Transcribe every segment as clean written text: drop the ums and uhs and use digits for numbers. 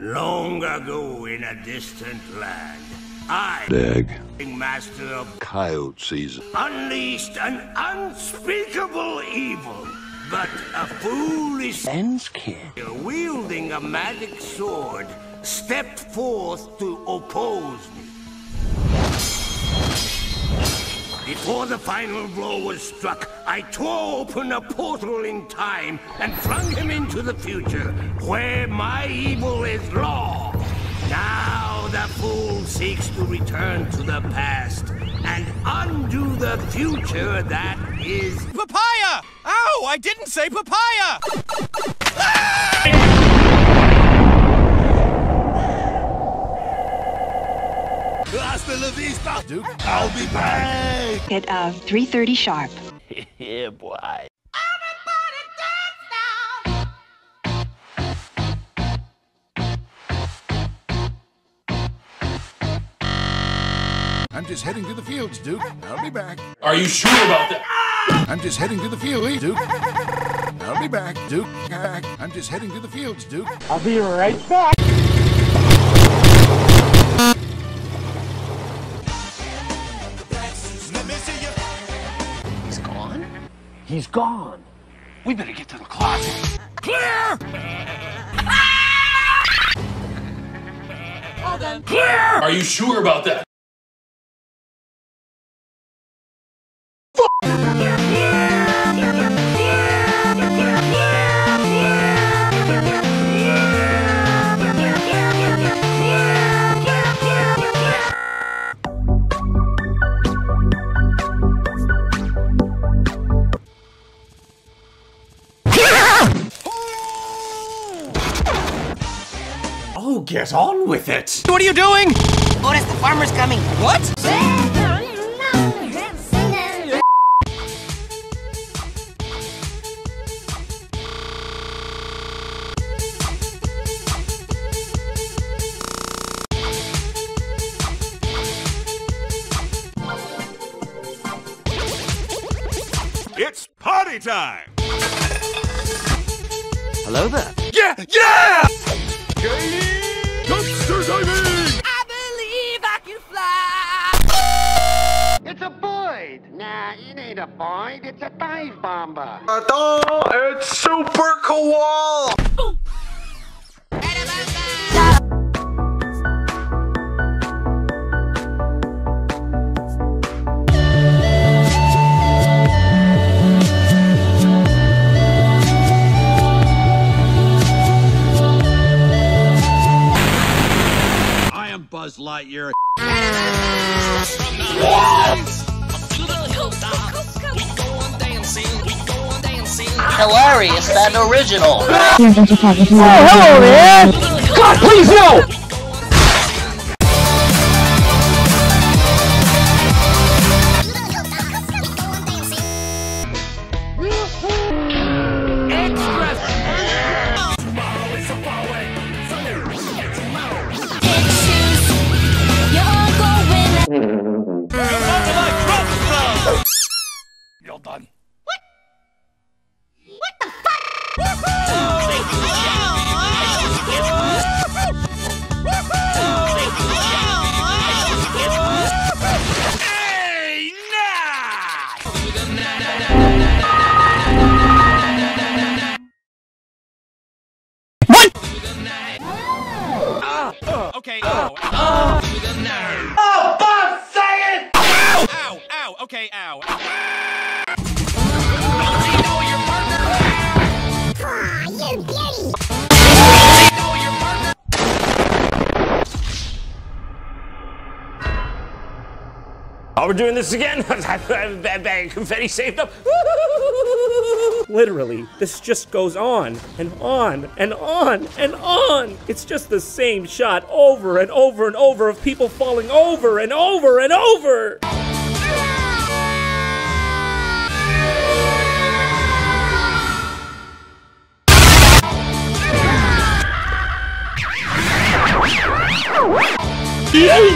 Long ago in a distant land, I, Dag, master of coyote season, unleashed an unspeakable evil. But a foolish Enskid, wielding a magic sword, stepped forth to oppose me. Before the final blow was struck, I tore open a portal in time and flung him into the future, where my evil is law. Now the fool seeks to return to the past and undo the future that is... Papaya! Ow! I didn't say papaya! Ah! Hasta la vista, Duke. I'll be back. Hit of 3:30 sharp. Yeah, boy. I'm just heading to the fields, Duke. I'll be back. Are you sure about that? I'm just heading to the field, Duke. I'll be back, Duke. I'm just heading to the fields, Duke. I'll be right back. He's gone. We better get to the closet. Clear! Well done. Clear! Are you sure about that? Get on with it! What are you doing? Boris, the farmer's coming. What? It's party time! Hello there. Yeah! Yeah! Okay. Dumpster diving! I believe I can fly! It's a Boyd! Nah, it ain't a Boyd, it's a dive bomber. It's super cool! Buzz Lightyear. Hilarious and original. Oh, hello there. God, please no. Okay. Oh, Bob, say it! Ow! Ow, ow, okay, ow. Ah, you beauty! Are we doing this again? Bang, confetti saved up. Literally, this just goes on and on and on and on. It's just the same shot over and over and over of people falling over and over and over. Oh my God!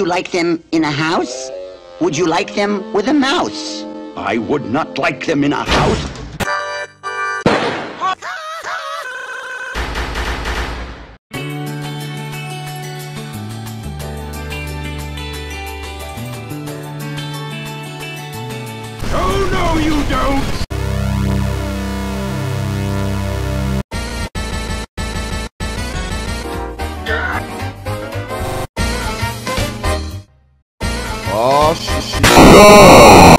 you like them in a house? Would you like them with a mouse? I would not like them in a house. Oh, no, you don't! Oh, shit. No!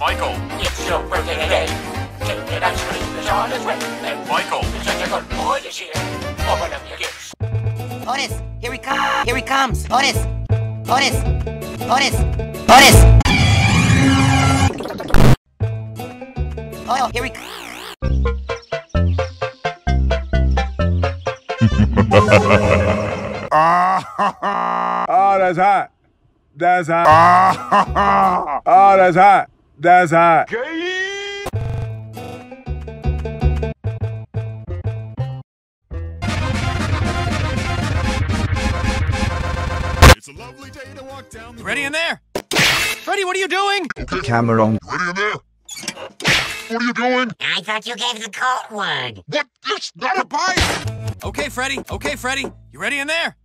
Michael, it's your birthday today. Take the ice cream is on its way. And Michael, it's such a good boy this year. Open up your gifts. Otis, here he comes. Here he comes. Otis, Otis, Otis, Otis. Oh, here he comes. Oh, that's hot. That's hot. Oh, that's hot. That's hot. It's a lovely day to walk down the Freddy in there! Freddy, what are you doing? Okay. Cameron. Freddy in there! What are you doing? I thought you gave the code word. What? It's not a bite! Okay, Freddy. Okay, Freddy. You ready in there?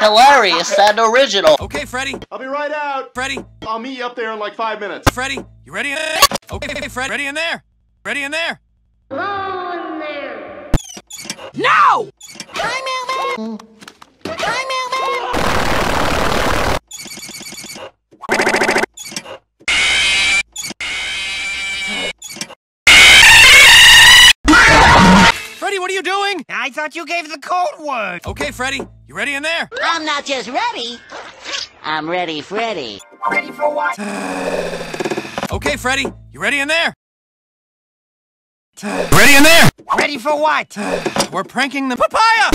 Hilarious and original. Okay, Freddy. I'll be right out. Freddy. I'll meet you up there in like 5 minutes. Freddy, you ready in there? Okay, Freddy. Ready in there? Ready in there? Hello in there. No! Hi, Mailman. Hi, Mailman. Freddy, what are you doing? I thought you gave the code word. Okay, Freddy, you ready in there? I'm not just ready. I'm ready, Freddy. Ready for what? Okay, Freddy, you ready in there? Ready in there? Ready for what? We're pranking the papaya.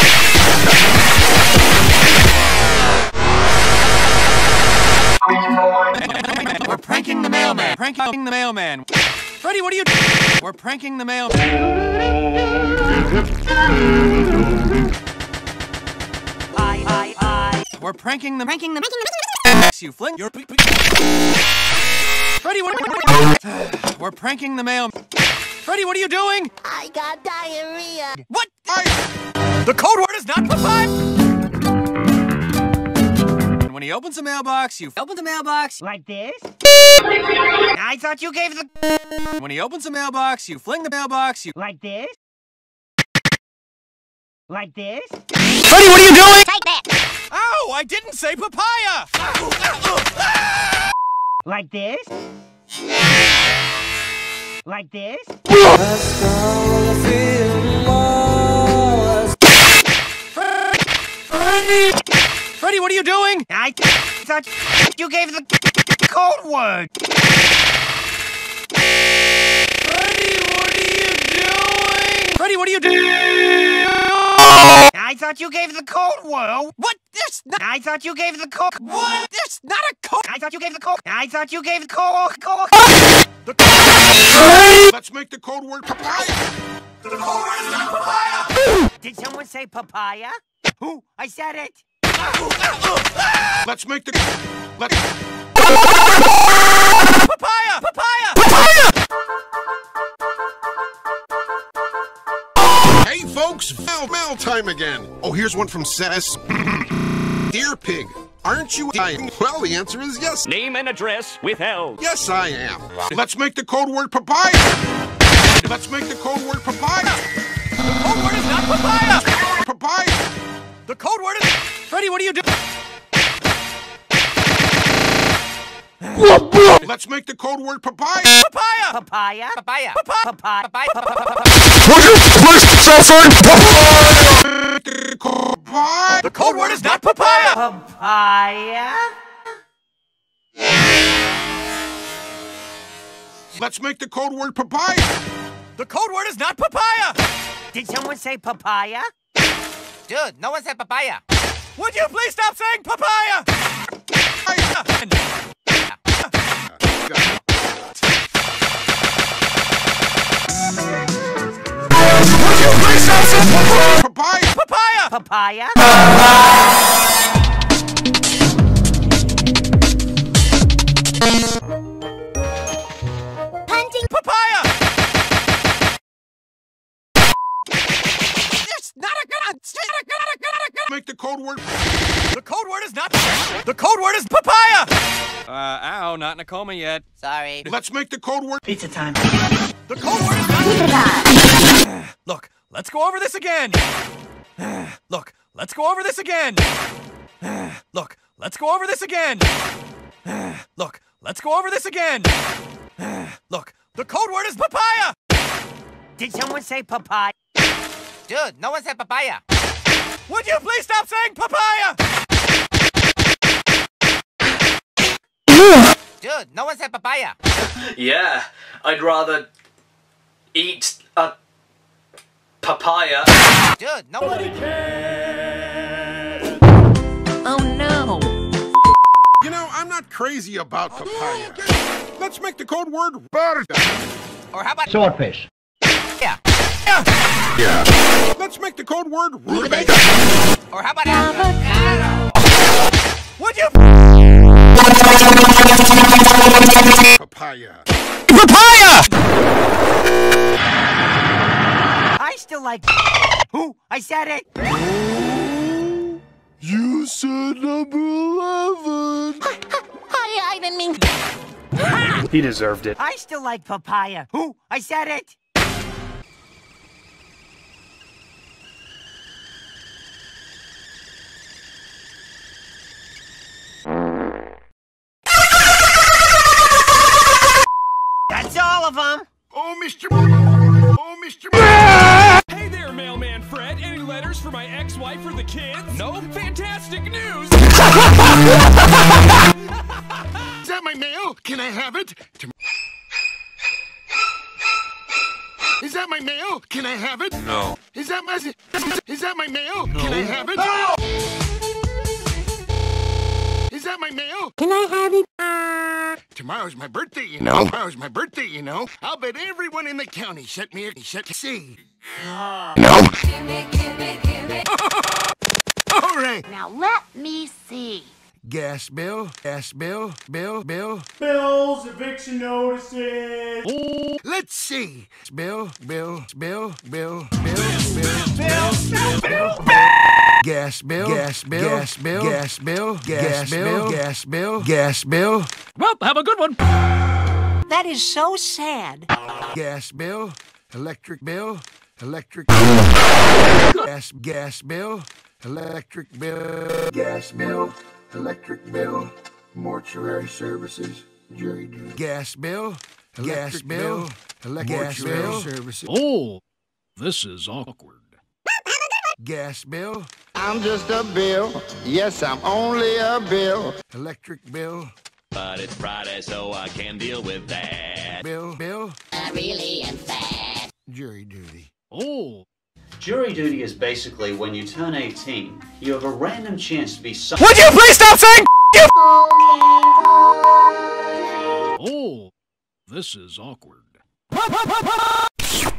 We're pranking the mailman. Pranking the mailman. Freddy, what are you doing? We're pranking the mailman. I. We're pranking the you fling your Freddy, what are you doing? We're pranking the mailman. Freddy, what are you doing? I got diarrhea. What? The code word is not papaya. And when he opens the mailbox, you open the mailbox like this. I thought you gave the... When he opens the mailbox, you fling the mailbox, you... Like this? Like this? Freddy, what are you doing? Take that! Ow! I didn't say papaya! Like this? Like this? Freddy! Freddy, what are you doing? I thought you gave the code word. Freddy, what are you doing? Freddy, what are you doing? I thought you gave the code word. What? This? I thought you gave the code. What? This? Not a code. I thought you gave the code. I thought you gave the code. Let's make the code word papaya. The code word is not papaya. Did someone say papaya? Who? I said it. Let's make the. Let's. Papaya! Papaya! Papaya! Hey folks, mail time again. Oh, here's one from Sess. Dear Pig, aren't you dying? Well, the answer is yes. Name and address withheld. Yes, I am. Let's make the code word papaya. Let's make the code word papaya. The code word is not papaya. Papaya. The code word is... Freddy, what are you doing? Let's make the code word papaya. Papaya. Papaya. Papaya. Papaya. Papaya. Papaya. Papaya. The code word is not papaya. Papaya. Let's make the code word papaya. The code word is not papaya. Did someone say papaya? Dude, no one said papaya. Would you please stop saying papaya? Would you please stop saying papaya? Papaya! Papaya? Papaya! Punting papaya! It's not a good idea. Make the code word. The code word is not. The code word is papaya! Ow, not in a coma yet. Sorry. Let's make the code word. Pizza time. The code word is not. Pizza time. Look, let's go over this again. Look, let's go over this again. Look, let's go over this again. Look, let's go over this again. Look, the code word is papaya. Did someone say papaya? Dude, no one said papaya. Would you please stop saying papaya? Dude, no one said papaya. Yeah, I'd rather eat a papaya. Dude, nobody cares. Oh no. You know, I'm not crazy about papaya. Okay. Let's make the code word barda. Or how about swordfish? Yeah. Yeah. Yeah. Let's make the code word rutabaga. Or how about avocado? Would you papaya? Papaya! I still like. Who? I said it. Oh, you said number 11. I didn't mean. Ha! He deserved it. I still like papaya. Who? I said it. That's all of them. Oh, Mr. Oh, Mr. Hey there, mailman Fred. Any letters for my ex-wife or the kids? No? Fantastic news. Is that my mail? Can I have it? Is that my mail? Can I have it? No. Is that my mail? No. Can I have it? Oh! Is that my mail? Can I have it? Tomorrow's my birthday, you know. No. Tomorrow's my birthday, you know. I'll bet everyone in the county sent me a C. No. Give me. All right. Now let me see. Gas bill. Bills, eviction notices. Let's see. Bill. Gas bill. Well, have a good one. That is so sad. Gas bill, electric bill. Gas bill, electric bill. Gas bill. Electric bill, mortuary services, jury duty. Gas bill, electric bill, mortuary services. Oh, this is awkward. Gas bill. I'm just a bill. Yes, I'm only a bill. Electric bill. But it's Friday, so I can deal with that. Bill. I really am fat. Jury duty. Oh. Jury duty is basically when you turn 18, you have a random chance to be something. Would you please stop saying you? Oh, this is awkward.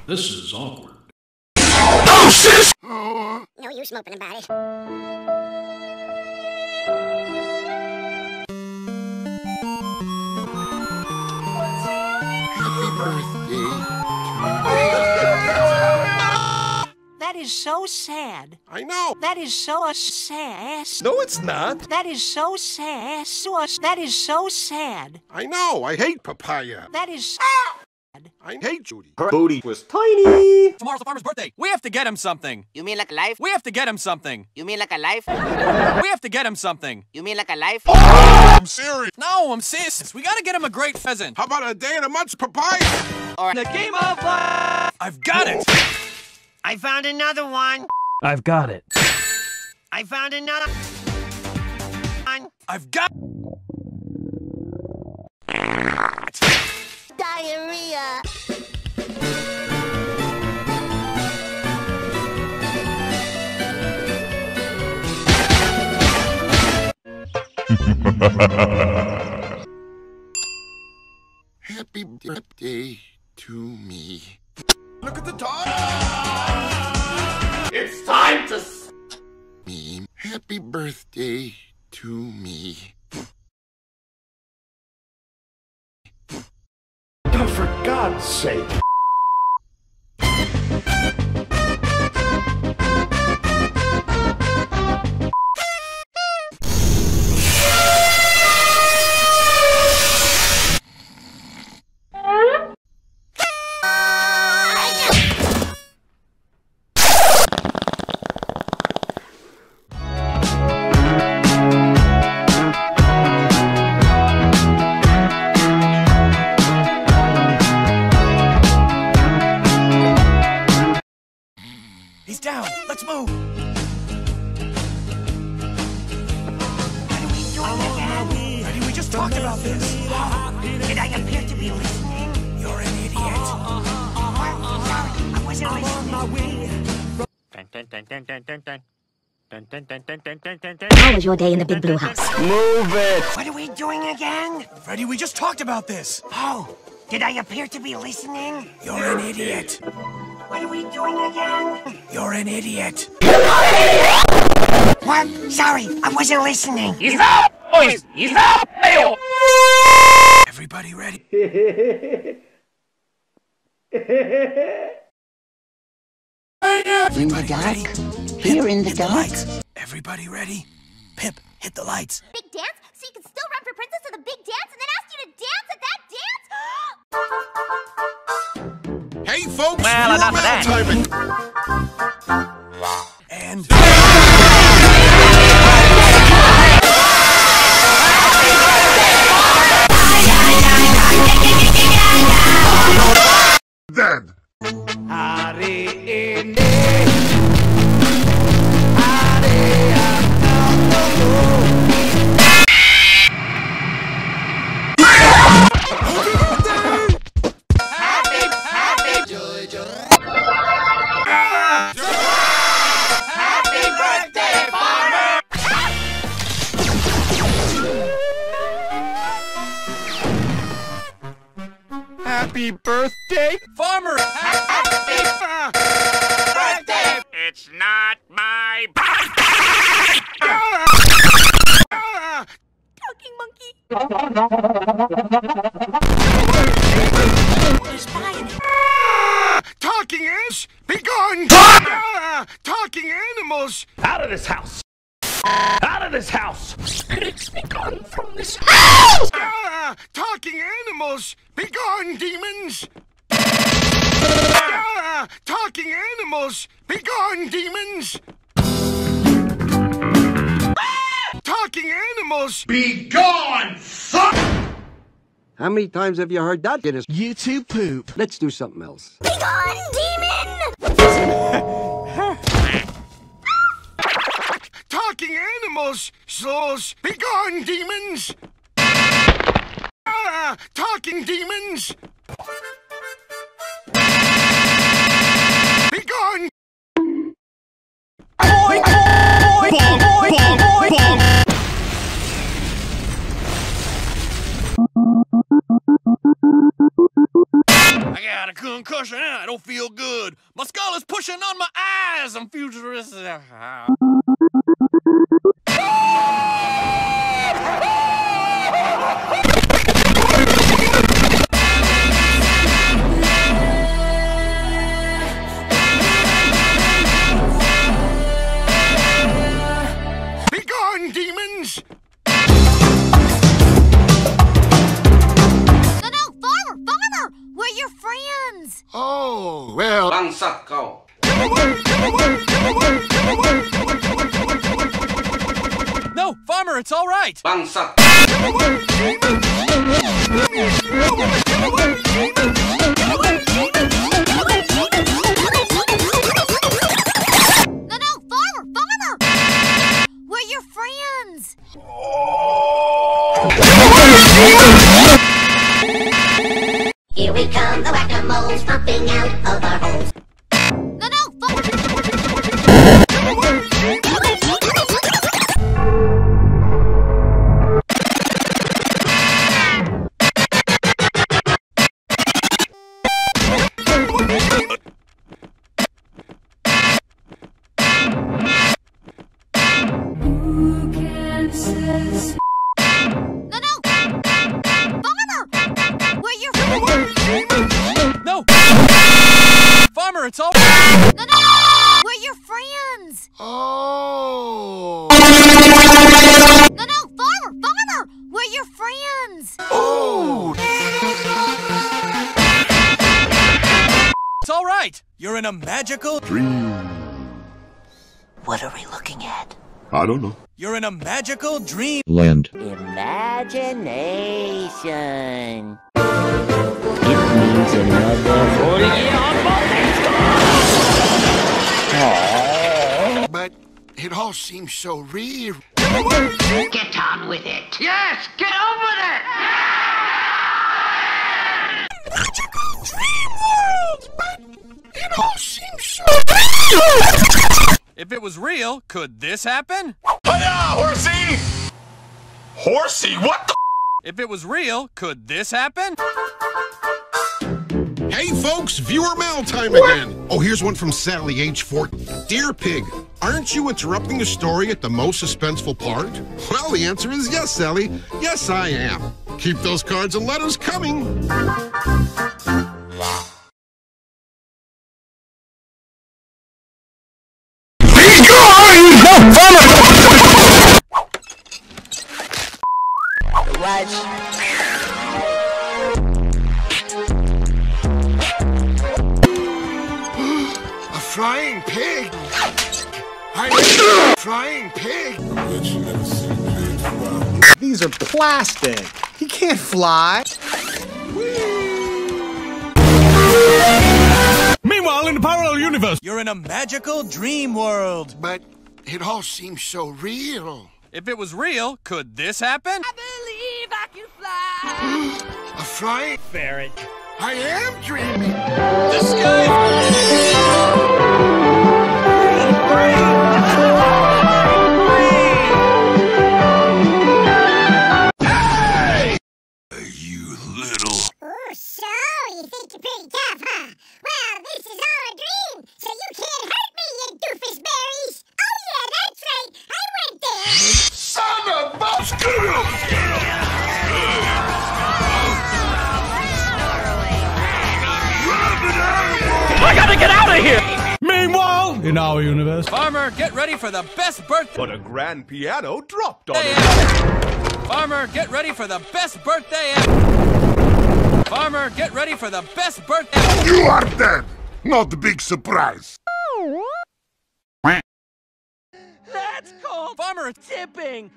This is awkward. Oh, sis! No use moping about it. Happy birthday. That is so sad. I know. That is so sad. No, it's not. That is so sad. That is so sad. I know. I hate papaya. That is sad. I hate Judy. Her booty was tiny. Tomorrow's the farmer's birthday. We have to get him something. You mean like a life? We have to get him something. You mean like a life? We have to get him something. You mean like a life? Oh, I'm serious. No, I'm serious. We gotta get him a great pheasant. How about a day and a month's papaya? Or the game of life. I've got it. I found another one. I've got it. I found another one. I've got diarrhea. Happy birthday to me. Look at the time! It's time to me. Happy birthday to me. Oh, for God's sake. He's down. Let's move. How do we just talked about this? Did I appear to be listening? You're an idiot. Sorry, I wasn't listening. How was your day in the big blue house? Move it. What are we doing again? Freddy, we just talked about this. Oh, did I appear to be listening? You're an idiot. What are we doing again? You're an idiot. What? Sorry, I wasn't listening. He's up! Boys! He's up! Everybody ready? Here in the dark. Everybody ready? Pip, hit the lights. Big dance? So you can still run for princess of the big dance and then ask you to dance at that dance? Hey folks, well, enough of that. And then happy birthday, Farmer! Happy birthday! It's not my birthday! Talking monkey! Talking ants, be gone! Talking animals! Out of this house! Out of this house! Spirits, be gone from this house! Talking animals! Be gone, demons! Talking animals! Be gone, demons! Talking animals! Be gone, suck! How many times have you heard that, Guinness? You two poop. Let's do something else. Be gone, demon! Talking animals! Souls! Be gone, demons! Talking demons! Be gone! Boy, boy, bomb, boy, bomb, boy, bomb. I got a concussion and I don't feel good. My skull is pushing on my eyes. I'm futuristic. Oh, well... Long suck, go! No, Farmer, it's all right! Long suck! No, Farmer, Farmer! We're your friends! Here we come, the whack-a-mole's popping out of our holes. No, fuck! princess. No! Farmer! Where you're from? No! Farmer, it's all. No! We're your friends! Oh! No! Farmer! We're your friends! Oh! It's alright! You're in a magical dream. What are we looking at? I don't know. You're in a magical dream land. Imagination. It means another 40 years on Monday. But it all seems so real. Get on with it. Yes, get on with it. Yeah! Magical dream world, but it all seems so real. If it was real, could this happen? Hiya, horsey! Horsey, what the? If it was real, could this happen? Hey folks, viewer mail time again. Oh, here's one from Sally, age 14. Dear Pig, aren't you interrupting the story at the most suspenseful part? Well, the answer is yes, Sally. Yes, I am. Keep those cards and letters coming. Watch. A flying pig. I flying pig. These are plastic. He can't fly. Meanwhile, in the parallel universe, you're in a magical dream world. But it all seems so real. If it was real, could this happen? A flying ferret. I am dreaming. The sky. Hey! Are you little? Oh, so you think you're pretty tough, huh? Well, this is all a dream, so you can't hurt me, you doofus berries. Oh yeah, that's right. I went there. Son of a bitch! I gotta get out of here! Meanwhile, in our universe... Farmer, get ready for the best birthday... But a grand piano dropped on it. Farmer, get ready for the best birthday... Farmer, get ready for the best birthday... You are dead! Not a big surprise! That's called farmer tipping!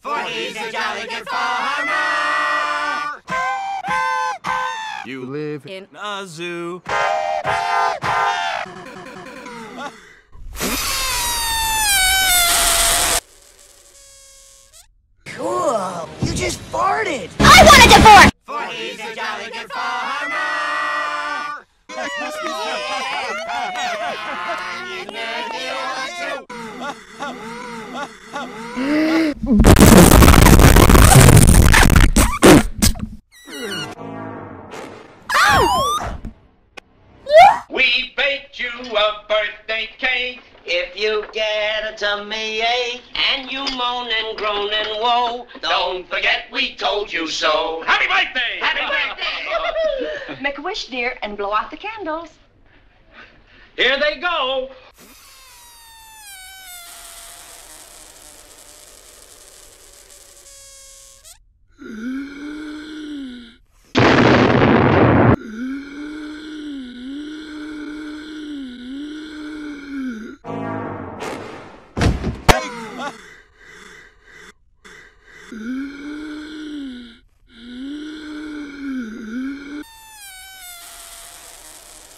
For he's a jolly good farmer! You live in a zoo. Cool. You just farted. I want a divorce. For he's a jolly good farmer. We baked you a birthday cake. If you get a tummy ache and you moan and groan and woe, don't forget we told you so. Happy birthday! Happy birthday! Make a wish, dear, and blow out the candles. Here they go.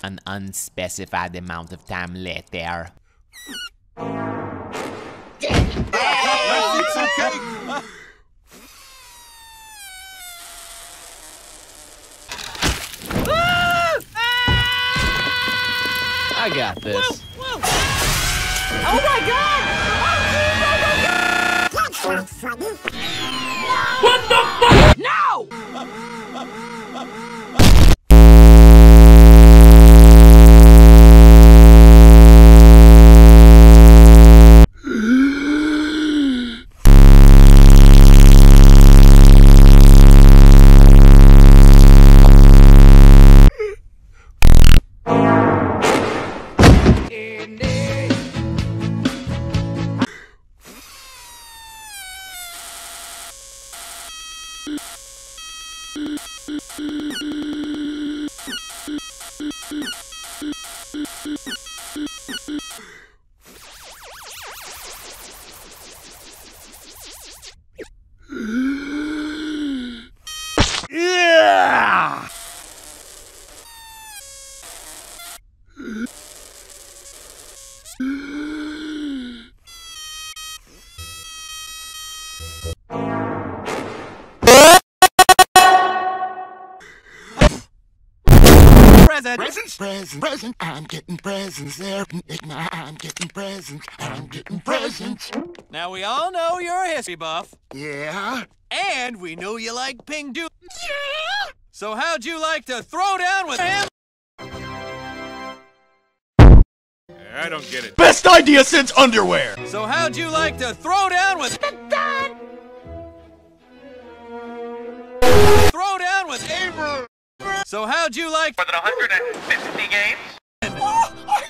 An unspecified amount of time later. I got this. Whoa, whoa. Oh my god! What the fuck? No! Presents? Presents. I'm getting presents there. I'm getting presents. I'm getting presents. Now, we all know you're a history buff. Yeah. And we know you like Ping-Doo. Yeah! So how'd you like to throw down with him? I don't get it. Best idea since underwear! So how'd you like to throw down with... Throw down with... April. So how'd you like... More than 150 games? Oh, I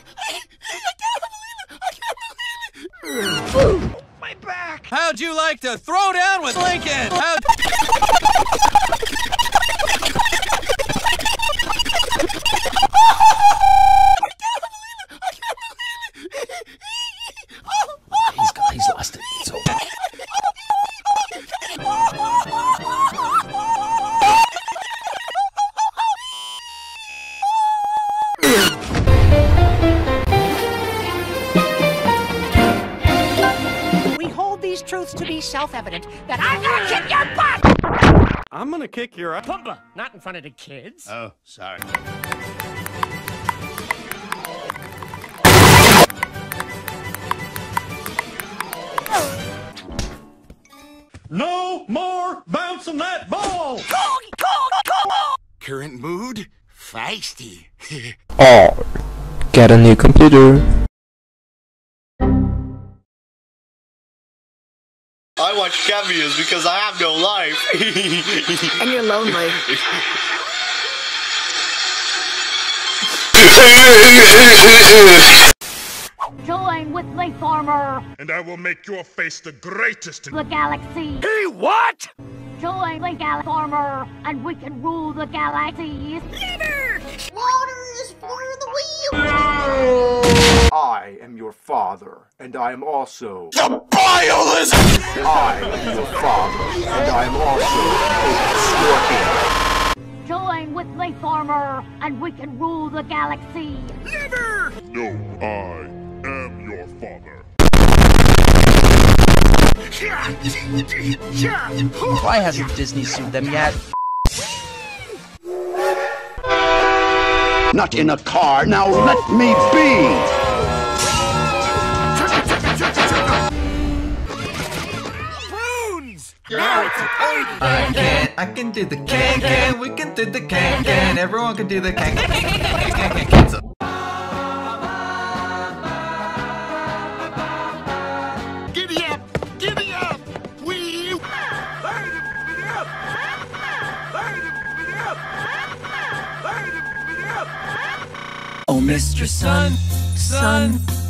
can't believe it! My back! How'd you like to throw down with Lincoln? He's lost it. It's over. We hold these truths to be self-evident that I'm gonna kick your butt! I'm gonna kick your ass. Pumba! Not in front of the kids. Oh, sorry. No more bouncing that ball! Current mood? Feisty. Oh, get a new computer. I watch cameos because I have no life. And you're lonely. Join with my farmer, and I will make your face the greatest in the galaxy. He what? Join the farmer, and we can rule the galaxies. Leader! Water is for the wheel. No! I am your father, and I am also the Bio-Lizard. I am your father, and I am also a scorpion. Join with my farmer, and we can rule the galaxy. Leader! No, I am your father. Why hasn't Disney sued them yet? Not in a car, now let me be! Prunes! Now it's a party! I can do the can-can, we can do the can-can, everyone can do the can-can. Oh, Mr. Sun,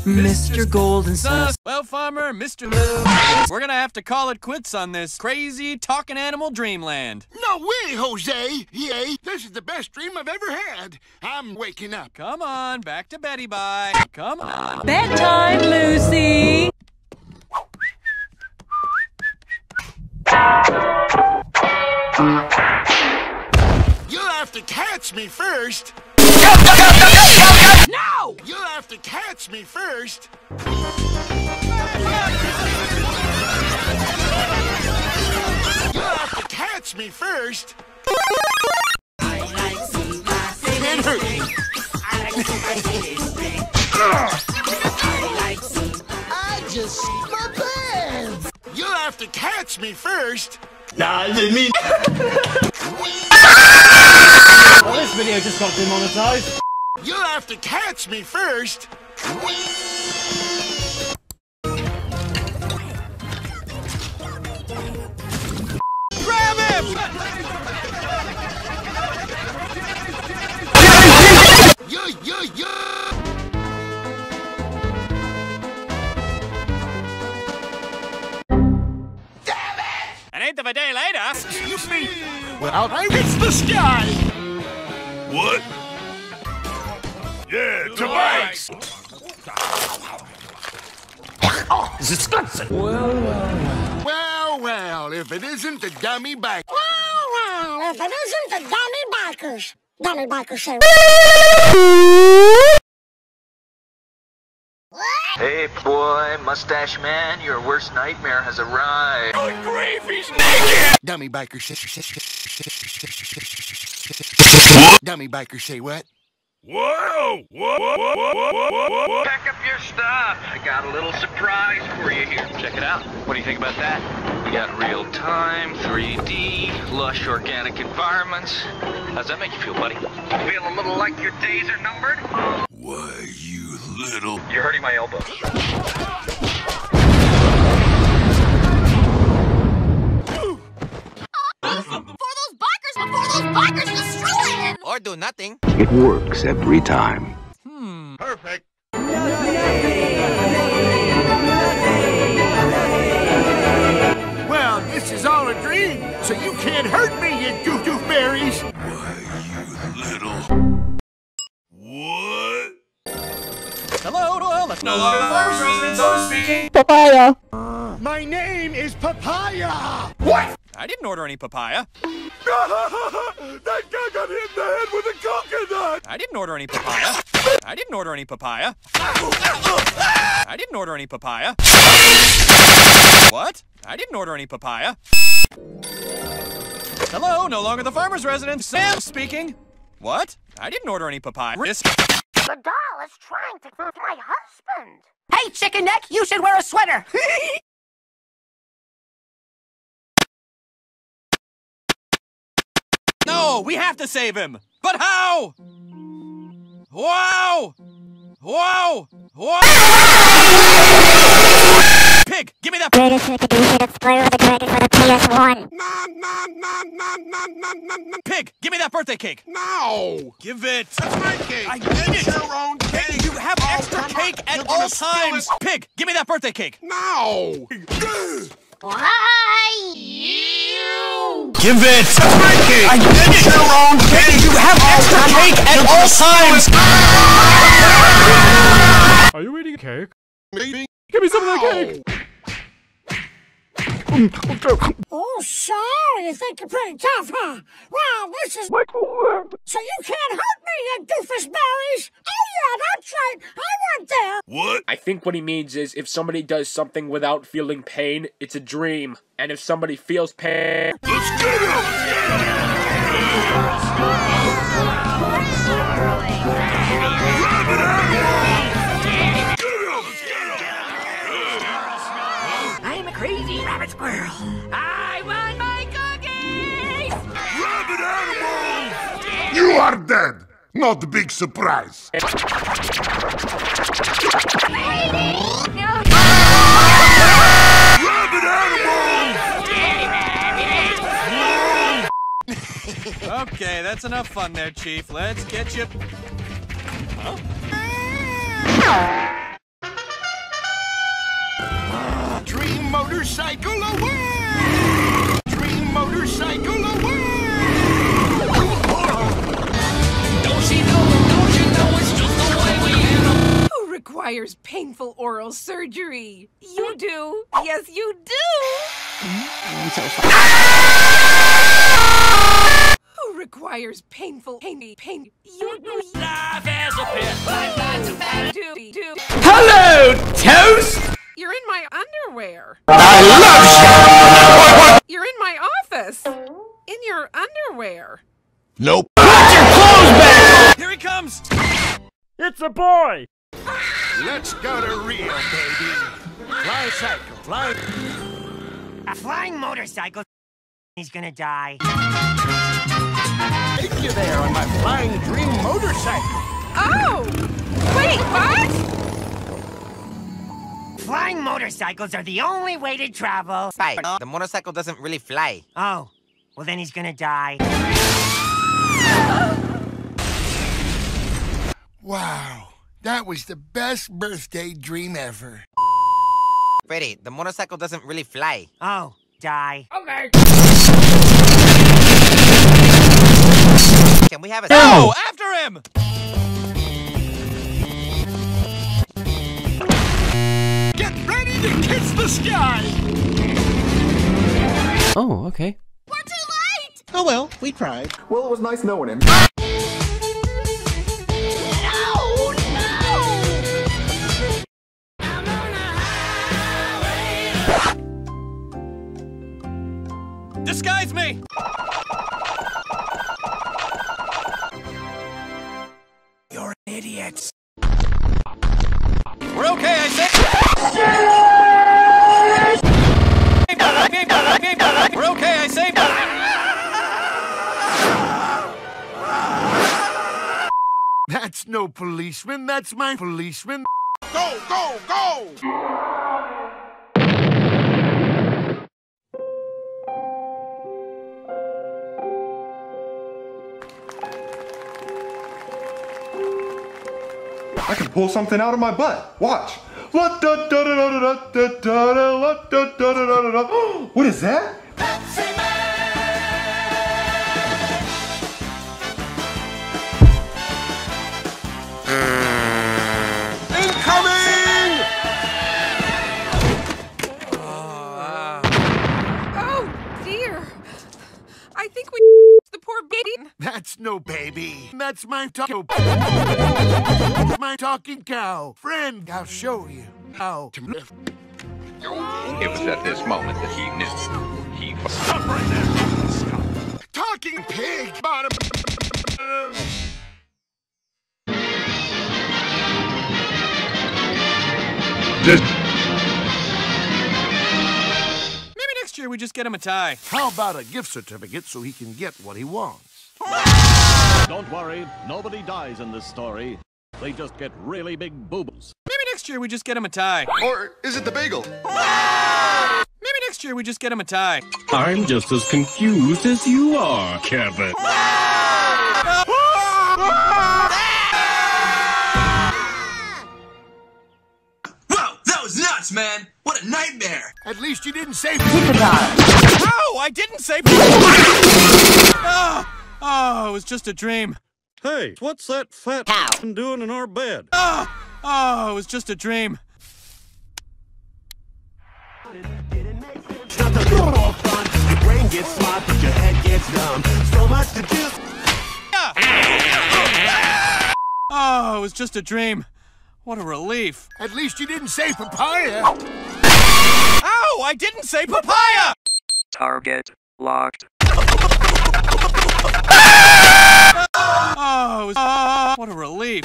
Mr. Golden Sun. Well, Farmer, Mr. We're gonna have to call it quits on this crazy talking animal dreamland. No way, Jose! Yay! This is the best dream I've ever had. I'm waking up. Come on, back to Betty Bye. Come on. Bedtime, Lucy! You'll have to catch me first. No! You'll have to catch me first! You'll have to catch me first! I like to pass it. I just shit my pants! You'll have to catch me first! Nah, I didn't mean. Well, this video just got demonetized. You'll have to catch me first! Grab him! Yo! Damn it! An eighth of a day later... Excuse me! Well, I reached the sky! What? Yeah, to bikes! Oh, this is disgusting! Well, if it isn't the dummy bikers. Well, if it isn't the dummy bikers. Dummy bikers say... Hey, boy, mustache man, your worst nightmare has arrived. Good grief, he's naked! Dummy bikers say... Dummy bikers say what? Whoa! Whoa! Pack up your stuff. I got a little surprise for you here. Check it out. What do you think about that? We got real-time, 3D, lush organic environments. How's that make you feel, buddy? Feel a little like your days are numbered? Why, you little... You're hurting my elbow. Bikers destroy it! Or do nothing. It works every time. Perfect. Well, this is all a dream, so you can't hurt me, you doo-doo berries. Why, you little... What? Hello to all the... Hello, speaking. Papaya. My name is Papaya. What? I didn't order any papaya. That guy got hit in the head with a coconut! I didn't order any papaya. I didn't order any papaya. I didn't order any papaya. What? I didn't order any papaya. Hello, no longer the farmer's resident. Sam speaking. What? I didn't order any papaya. The doll is trying to get my husband. Hey, chicken neck, you should wear a sweater. No, we have to save him! But how? Wow! Wow! Wow! Pig, give me that greatest retribution explorer the created for the PS1. No. Pig, give me that birthday cake! No! Give it! That's my cake! I need it! Your own cake! You have extra cake at all times! Pig, give me that birthday cake! No! Why you? Give it! That's my cake! I did it! Your own cake! You have extra cake at all times! Are you eating cake? Maybe. Give me some of that cake! Oh, sorry, you think you're pretty tough, huh? Well, this is... So you can't hurt me, you doofus berries! Oh yeah, that's right! I went there! What? I think what he means is, if somebody does something without feeling pain, it's a dream. And if somebody feels pain... Let's get him! I'm a crazy rabbit squirrel. I want my cookies! Rabbit animal! You are dead! Not a big surprise! Rabbit animal! Okay, that's enough fun there, Chief. Let's get you... Huh? Dream motorcycle away! Dream motorcycle away! Don't you know it's just the way we handle? Who requires painful oral surgery? You do! Yes, you do! I'm so sorry. Who requires painful pain? You do! Life as a pit! Hello, Toast! You're in my underwear. I love you! You're in my office. In your underwear. Nope. Put your clothes back! Here he comes! It's a boy! Let's go to Rio, baby. Fly cycle, fly. A flying motorcycle. He's gonna die. Take you there on my flying dream motorcycle. Oh! Wait, what? Flying motorcycles are the only way to travel. Right. The motorcycle doesn't really fly. Oh, well then he's gonna die. Wow, that was the best birthday dream ever. Freddy, the motorcycle doesn't really fly. Oh, die. Okay. Can we have a... No! After him! To kiss the sky! Oh, okay. We're too late! Oh well, we tried. Well, it was nice knowing him. No! No! I'm on a highway. Disguise me! policeman. That's my policeman. Go, go, go! I can pull something out of my butt. Watch. What is that? Pepsi Man! Incoming! Oh, dear. I think we the poor baby. That's no baby. That's my talking cow. Friend, I'll show you how to live. It was at this moment that he knew he was. Stop right there. Stop. Talking pig bottom. Maybe next year we just get him a tie. How about a gift certificate so he can get what he wants? Don't worry, nobody dies in this story. They just get really big boobs. Maybe next year we just get him a tie. Or is it the bagel? Maybe next year we just get him a tie. I'm just as confused as you are, Kevin. Man, what a nightmare! At least you didn't say Picadot. No, I didn't say oh, it was just a dream. Hey, what's that fat doing in our bed? Oh, it was just a dream. It's not the normal fun. Your brain gets smart, but your head gets numb. So much to do. Oh, it was just a dream. What a relief. At least you didn't say papaya. Ow, I didn't say papaya! Target locked. Oh, it was, what a relief.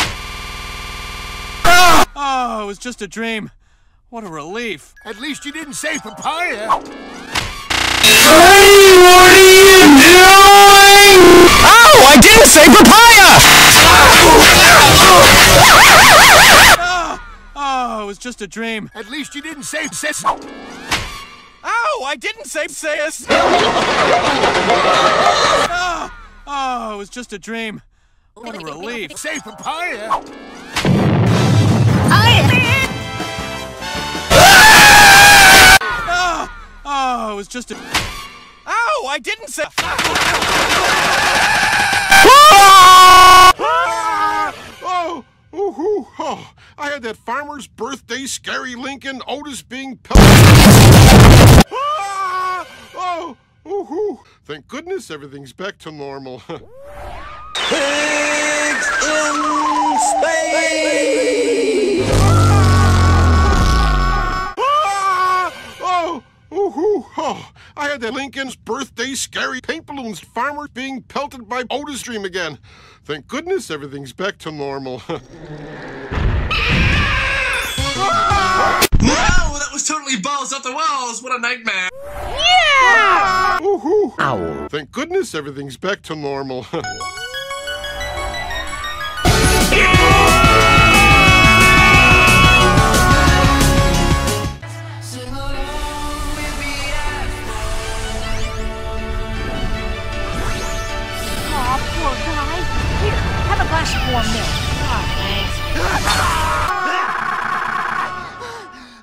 Oh, it was just a dream. What a relief. At least you didn't say papaya. Hey, what are you doing? Oh, I didn't say papaya! Oh, it was just a dream. At least you didn't say sis. Oh, I didn't say sis. Oh, it was just a dream. What a relief. Say papaya. Oh, it was just a. Oh, I didn't say. Oh, I had that farmer's birthday, Scary Lincoln, Otis being pelted. Thank goodness everything's back to normal. Pigs in space! I had that Lincoln's birthday, Scary paint balloons, farmer being pelted by Otis dream again. Thank goodness everything's back to normal. Wow, that was totally balls up the walls. What a nightmare. Yeah! Ow. Thank goodness everything's back to normal.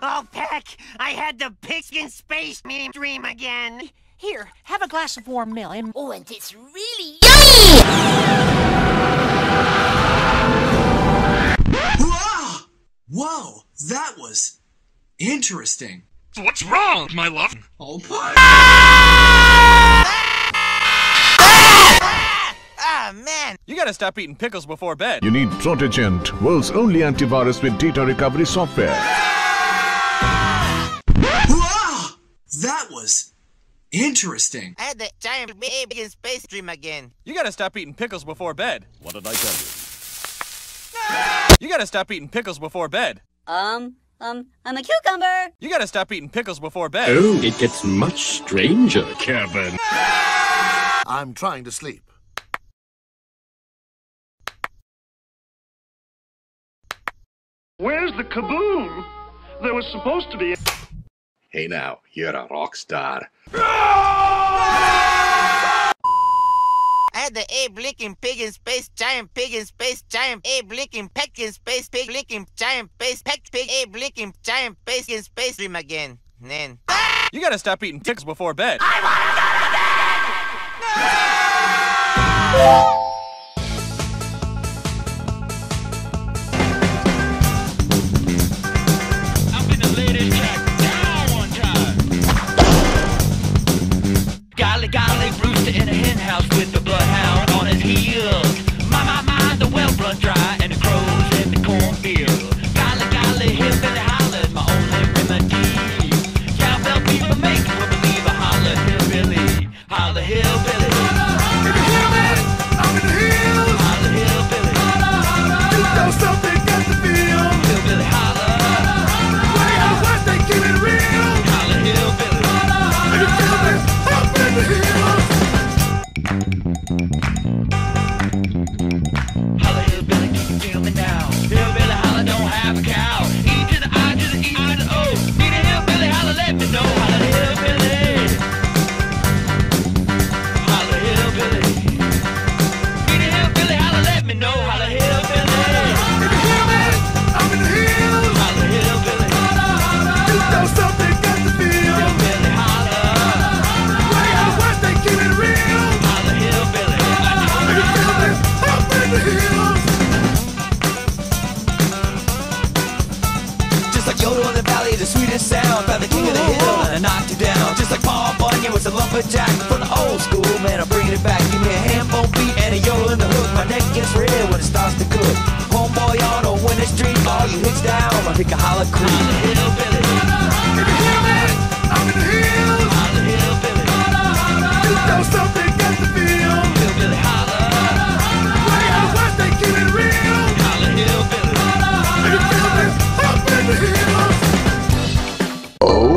Oh, Peck, I had the pigs in space meeting dream again. Here, have a glass of warm milk. And oh, and it's really yummy! Whoa! Whoa, that was interesting. What's wrong, my love? Oh, my. Man. You gotta stop eating pickles before bed. You need Protagent, world's only antivirus with data recovery software. Wow! That was interesting. I had the giant baby in space dream again. You gotta stop eating pickles before bed. What did I tell you? You gotta stop eating pickles before bed. I'm a cucumber. You gotta stop eating pickles before bed. Oh, it gets much stranger, Kevin. I'm trying to sleep. Where's the kaboom? There was supposed to be a... Hey now, you're a rock star. I had the ape-licking pig in space, giant pig in space, giant ape-licking peck in space, pig-licking giant base, peck pig, ape-licking giant base in space dream again. Nen. You gotta stop eating ticks before bed. I wanna go to bed! No! Golly, rooster in a hen house with the bloodhound on his heels. My, the well run dry and the crows in the cornfield. Golly, hip and holler's my only remedy. Cowbell people make you believe a holler hillbilly. Holler hillbilly. I'm in the hills. Holler hillbilly. You know something got to feel. Hillbilly holler. Way out what they keep it real. Holler hillbilly. Are you feeling it? Holla hillbilly, can you feel me now? Hillbilly holla, don't have a cow. E to the I to the E to the O. Need a hillbilly holla, let me know. Holla hillbilly. Holla hillbilly. Need a hillbilly holla, let me know. Holla hillbilly. Can you hear me? I'm in the hills. Holla hillbilly. Holla holla. You know something got to feel. Hillbilly holla. Way out west they keep it real. Holla hillbilly. Can you feel me? I'm in the hills. Yodel in the valley, the sweetest sound. By the king of the hill, and I knocked you down. Just like Paul Bunyan was a lumberjack from the old school, man, I'm bringing it back. Give me a ham bone beat and a yodel in the hook. My neck gets red when it starts to cook. Homeboy on a winter street, all you hits down. I pick a holler creek. Holler hillbilly. Can you hear me? I'm in the hills. Holler hillbilly. You know something got to feel. Hillbilly holler. Way out west they keep it real. Holler hillbilly. Can you feel me? Oh.